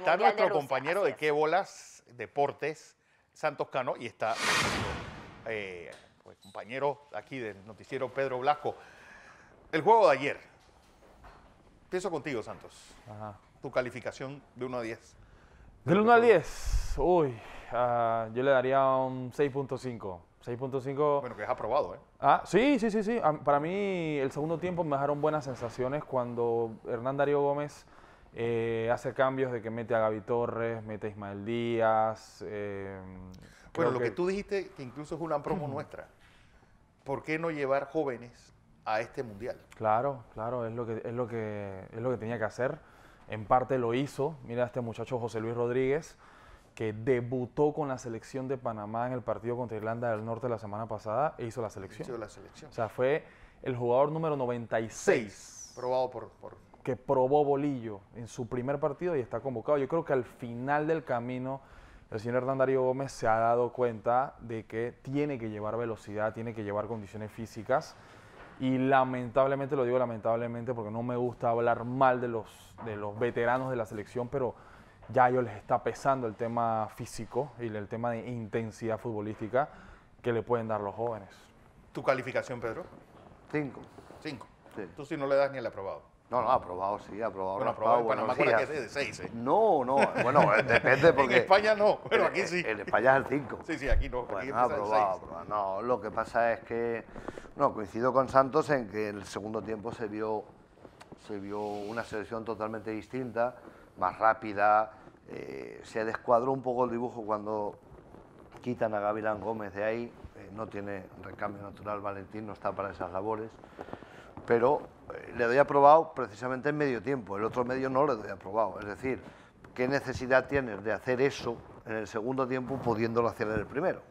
Está nuestro de Rusia, compañero de Qué Bolas Deportes, Santos Cano, y está nuestro compañero aquí del noticiero Pedro Blasco. El juego de ayer. Empiezo contigo, Santos. Ajá. Tu calificación de 1 a 10. Del 1 al 10, yo le daría un 6.5. 6.5. Bueno, que es aprobado, ¿eh? Ah, sí. Para mí, el segundo tiempo me dejaron buenas sensaciones cuando Hernán Darío Gómez hace cambios de que mete a Gaby Torres, mete a Ismael Díaz. Bueno, lo que tú dijiste, que incluso es una promo nuestra. ¿Por qué no llevar jóvenes a este mundial? Claro, es lo que tenía que hacer. En parte lo hizo. Mira a este muchacho José Luis Rodríguez, que debutó con la selección de Panamá en el partido contra Irlanda del Norte la semana pasada e hizo la selección. O sea, fue el jugador número 96. Probado por... Que probó Bolillo en su primer partido y está convocado. Yo creo que al final del camino el señor Hernán Darío Gómez se ha dado cuenta de que tiene que llevar velocidad, tiene que llevar condiciones físicas. Y lamentablemente, lo digo lamentablemente porque no me gusta hablar mal de los veteranos de la selección, pero ya a ellos les está pesando el tema físico y el tema de intensidad futbolística que le pueden dar los jóvenes. ¿Tu calificación, Pedro? 5. 5. Sí. Tú sí no le das ni el aprobado. No, aprobado sí, aprobado. Bueno, aprobado, bueno, en Panamá que es de 6, ¿eh? No, bueno, depende porque... En España no, pero aquí sí. En España es el 5. Sí, aquí no. Bueno, aquí aprobado. No, lo que pasa es que... No, coincido con Santos en que el segundo tiempo se vio una selección totalmente distinta, más rápida, se descuadró un poco el dibujo cuando quitan a Gavilán Gómez de ahí, no tiene recambio natural, Valentín no está para esas labores, pero le doy aprobado precisamente en medio tiempo, el otro medio no le doy aprobado, es decir, ¿qué necesidad tienes de hacer eso en el segundo tiempo pudiéndolo hacer en el primero?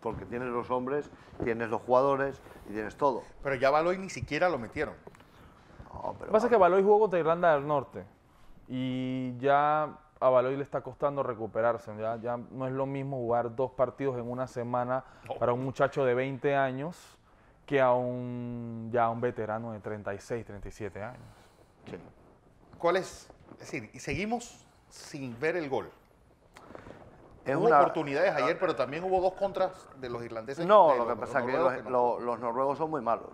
Porque tienes los hombres, tienes los jugadores y tienes todo. Pero ya Baloy ni siquiera lo metieron. No, pero lo que pasa es que Baloy jugó contra Irlanda del Norte y ya a Baloy le está costando recuperarse. Ya no es lo mismo jugar 2 partidos en una semana para un muchacho de 20 años que a un veterano de 36, 37 años. Sí. ¿Cuál es? Es decir, seguimos sin ver el gol. Hubo oportunidades ayer, pero también hubo 2 contras de los irlandeses. No, lo que pasa es que los noruegos son muy malos.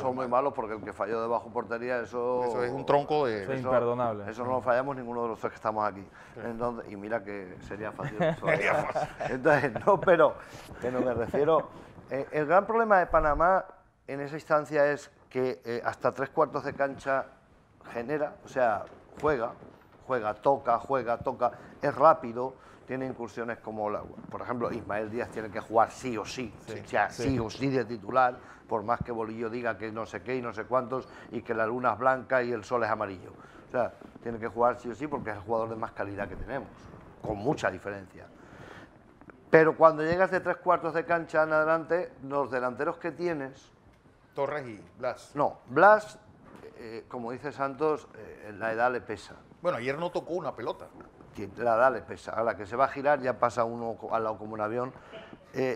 Son muy malos porque el que falló de bajo portería, eso es un tronco de... Eso es imperdonable. Eso no lo fallamos ninguno de los 3 que estamos aquí. Sí. Entonces, y mira que sería fácil. Entonces, no, pero me refiero... el gran problema de Panamá en esa instancia es que hasta 3/4 de cancha genera, o sea, juega, toca, es rápido, tiene incursiones como, por ejemplo, Ismael Díaz tiene que jugar sí o sí, sí o sí de titular, por más que Bolillo diga que no sé qué y no sé cuántos, y que la luna es blanca y el sol es amarillo. O sea, tiene que jugar sí o sí porque es el jugador de más calidad que tenemos, con mucha diferencia. Pero cuando llegas de 3/4 de cancha en adelante, los delanteros que tienes... Torres y Blas. No, Blas, como dice Santos, la edad le pesa. Bueno, ayer no tocó una pelota. La edad le pesa. A la que se va a girar ya pasa uno al lado como un avión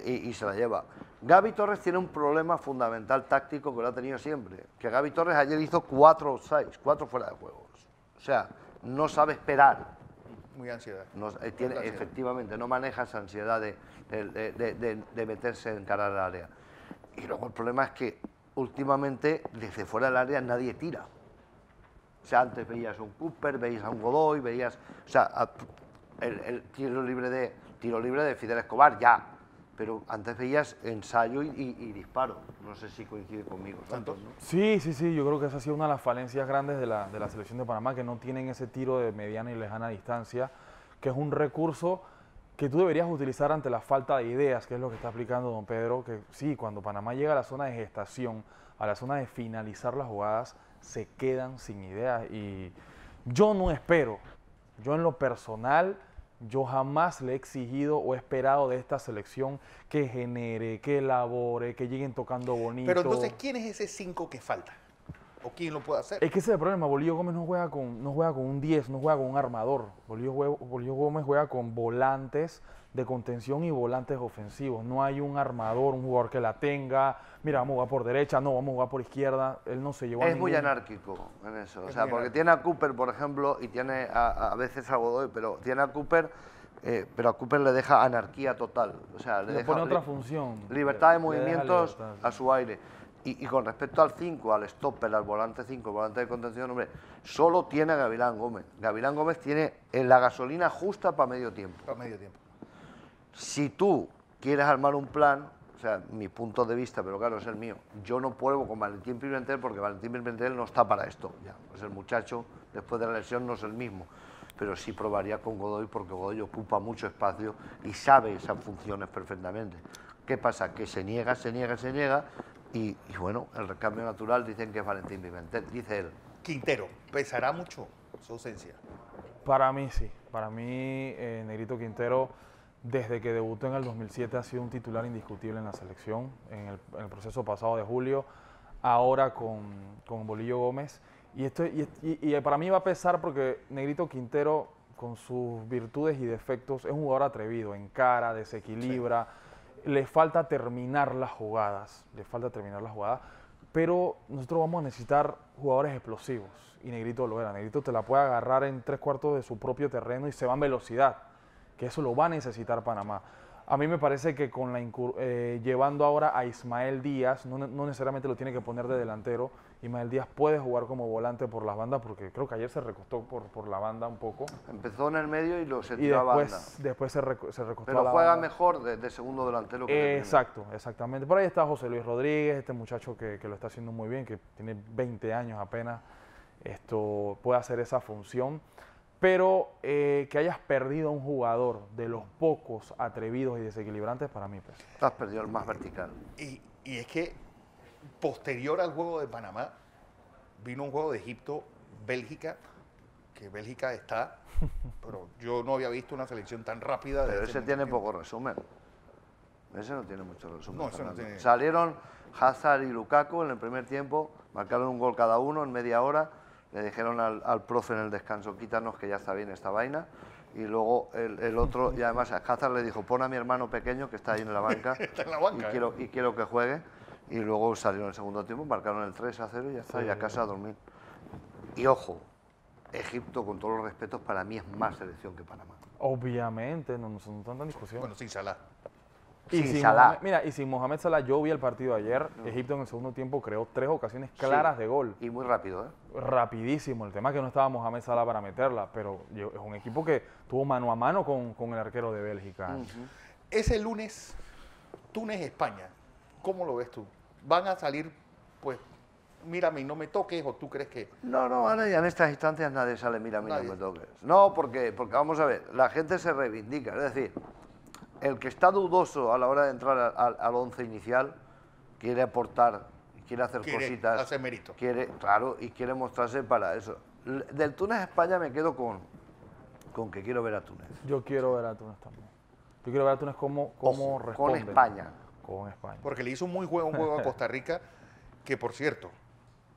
y se la lleva. Gaby Torres tiene un problema fundamental táctico que lo ha tenido siempre. Que Gaby Torres ayer hizo 4 offsides, 4 fuera de juegos. O sea, no sabe esperar. Muy ansiedad. Efectivamente, no maneja esa ansiedad de meterse en cara al área. Y luego el problema es que últimamente desde fuera del área nadie tira. O sea, antes veías a un Cooper, veías a un Godoy, veías... O sea, el tiro libre de Fidel Escobar, ya. Pero antes veías ensayo y disparo. No sé si coincide conmigo, Santos, ¿no? Sí. Yo creo que esa ha sido una de las falencias grandes de la selección de Panamá, que no tienen ese tiro de mediana y lejana distancia, que es un recurso que tú deberías utilizar ante la falta de ideas, que es lo que está explicando don Pedro, que sí, cuando Panamá llega a la zona de gestación, a la zona de finalizar las jugadas, se quedan sin ideas y yo no espero, yo en lo personal, yo jamás le he exigido o he esperado de esta selección que genere, que elabore, que lleguen tocando bonito. Pero entonces, ¿quién es ese 5 que falta? ¿O quién lo puede hacer? Es que ese es el problema. Bolillo Gómez no juega con un 10, no juega con un armador. Bolillo Gómez juega con volantes de contención y volantes ofensivos. No hay un armador, un jugador que la tenga. Mira, vamos a jugar por derecha, no, vamos a jugar por izquierda. Él no se llevó a ningún... Es muy anárquico en eso. O sea, porque tiene a Cooper, por ejemplo, y tiene a veces a Godoy, pero tiene a Cooper... pero a Cooper le deja anarquía total, o sea, le pone otra función. Libertad de movimientos libertad a su aire. Y con respecto al 5, al stopper, al volante 5, volante de contención, hombre, solo tiene a Gavilán Gómez. Gavilán Gómez tiene la gasolina justa para medio tiempo. Para medio tiempo. Si tú quieres armar un plan, o sea, mi punto de vista, pero claro, es el mío, yo no pruebo con Valentín Pimentel porque Valentín Pimentel no está para esto. Ya. Pues el muchacho, después de la lesión, no es el mismo. Pero sí probaría con Godoy porque Godoy ocupa mucho espacio y sabe esas funciones perfectamente. ¿Qué pasa? Que se niega y bueno, el recambio natural dicen que es Valentín Pimentel, dice él. Quintero, ¿pesará mucho su ausencia? Para mí sí, para mí Negrito Quintero desde que debutó en el 2007 ha sido un titular indiscutible en la selección, en el proceso pasado de julio, ahora con Bolillo Gómez. Y para mí va a pesar porque Negrito Quintero, con sus virtudes y defectos, es un jugador atrevido, encara, desequilibra, sí. Le falta terminar las jugadas, pero nosotros vamos a necesitar jugadores explosivos, y Negrito lo era. Negrito te la puede agarrar en 3/4 de su propio terreno y se va en velocidad, que eso lo va a necesitar Panamá. A mí me parece que con llevando ahora a Ismael Díaz, no necesariamente lo tiene que poner de delantero. Ismael Díaz puede jugar como volante por las bandas, porque creo que ayer se recostó por la banda un poco. Empezó en el medio y lo se tiró a banda. Después se recostó pero a la juega banda. Mejor de segundo delantero que de exacto, exactamente. Por ahí está José Luis Rodríguez, este muchacho que lo está haciendo muy bien, que tiene 20 años apenas. Esto puede hacer esa función. Pero que hayas perdido a un jugador de los pocos atrevidos y desequilibrantes, para mí, pues. Te has perdido el más vertical. Y es que, posterior al juego de Panamá, vino un juego de Egipto, Bélgica, que Bélgica está, pero yo no había visto una selección tan rápida. Pero ese tiene poco resumen. Ese no tiene mucho resumen. No, ese no tiene... Salieron Hazard y Lukaku en el primer tiempo, marcaron un gol cada uno en media hora. Le dijeron al profe en el descanso, quítanos que ya está bien esta vaina. Y luego el otro, y además a Hazard le dijo, pon a mi hermano pequeño que está ahí en la banca, está en la banca y quiero que juegue. Y luego salieron el segundo tiempo, marcaron el 3-0 y ya está, y a casa a dormir. Y ojo, Egipto, con todos los respetos, para mí es más selección que Panamá. Obviamente, no tanta discusión. Bueno, sin Salah. Y sin Mohamed Salah, yo vi el partido ayer. Egipto en el segundo tiempo creó 3 ocasiones claras de gol. Y muy rápido, ¿eh? Rapidísimo. El tema es que no estaba Mohamed Salah para meterla, pero es un equipo que tuvo mano a mano con el arquero de Bélgica. Uh-huh. Ese lunes, Túnez-España, ¿cómo lo ves tú? ¿Van a salir, pues, mírame y no me toques, o tú crees que...? No, ahora ya en estas instancias nadie sale, mírame y no me toques. No, porque vamos a ver, la gente se reivindica, es decir... El que está dudoso a la hora de entrar al 11 inicial quiere aportar, quiere hacer cositas. Hace mérito. Claro, y quiere mostrarse para eso. Del Túnez-España me quedo con que quiero ver a Túnez. Yo quiero ver a Túnez también. Yo quiero ver a Túnez cómo responde. Con España. Con España. Porque le hizo muy buen juego a Costa Rica, que por cierto,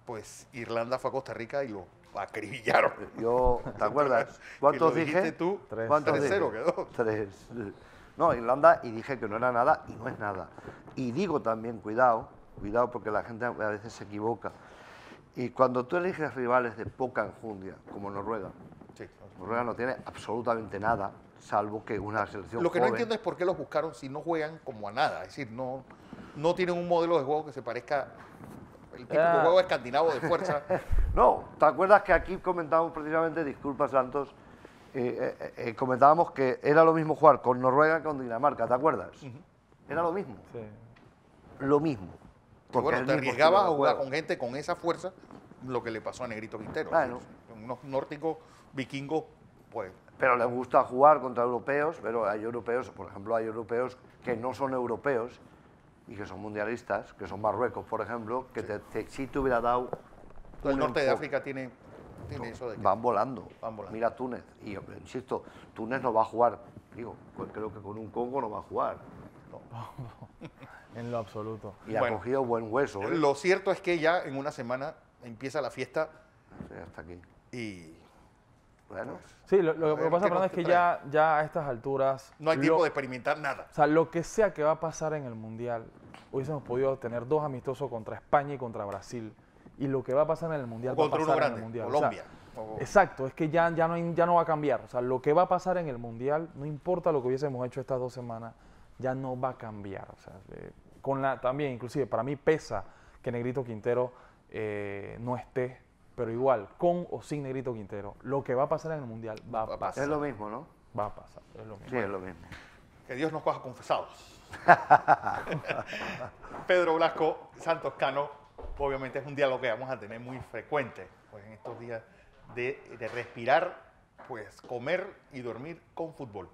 pues Irlanda fue a Costa Rica y lo... acribillaron. Yo, ¿te acuerdas? ¿Cuántos dije? Tú, ¿cuántos 3-0 quedó? 3. No, Irlanda, y dije que no era nada, y no es nada. Y digo también, cuidado porque la gente a veces se equivoca. Y cuando tú eliges rivales de poca enjundia, como Noruega, sí, Noruega no tiene absolutamente nada, salvo que una selección joven... Lo que no entiendo es por qué los buscaron si no juegan como a nada, es decir, no tienen un modelo de juego que se parezca... El típico juego escandinavo de fuerza. No, ¿te acuerdas que aquí comentábamos precisamente, disculpa Santos, comentábamos que era lo mismo jugar con Noruega que con Dinamarca, ¿te acuerdas? Uh-huh. Era lo mismo. Sí. Lo mismo. Porque bueno, te arriesgabas a jugar con gente con esa fuerza, lo que le pasó a Negrito Quintero. Bueno. Unos nórdicos, vikingos, pues... Pero les gusta jugar contra europeos, pero hay europeos, por ejemplo, hay europeos que no son europeos y que son mundialistas, que son Marruecos, por ejemplo, que sí te hubiera dado... El norte de África tiene eso de que... Van volando. Mira Túnez. Y insisto, Túnez no va a jugar, digo, pues creo que con un Congo no va a jugar. No. En lo absoluto. Y bueno, ha cogido buen hueso. Lo cierto es que ya en una semana empieza la fiesta. Sí, hasta aquí. Y bueno. Sí, lo que pasa, perdón, es que ya a estas alturas no hay tiempo de experimentar nada. O sea, lo que sea que va a pasar en el Mundial, hubiésemos podido tener dos amistosos contra España y contra Brasil. Y lo que va a pasar en el Mundial va a pasar en el Mundial. Colombia. O sea, exacto, es que ya no va a cambiar. O sea, lo que va a pasar en el Mundial, no importa lo que hubiésemos hecho estas dos semanas, ya no va a cambiar. O sea, también, inclusive, para mí pesa que Negrito Quintero no esté, pero igual, con o sin Negrito Quintero, lo que va a pasar en el Mundial va a pasar. Es lo mismo, ¿no? Va a pasar, es lo mismo. Sí, es lo mismo. Que Dios nos coja confesados. Pedro Blasco, Santos Cano. Obviamente es un diálogo que vamos a tener muy frecuente, pues, en estos días de respirar, pues comer y dormir con fútbol.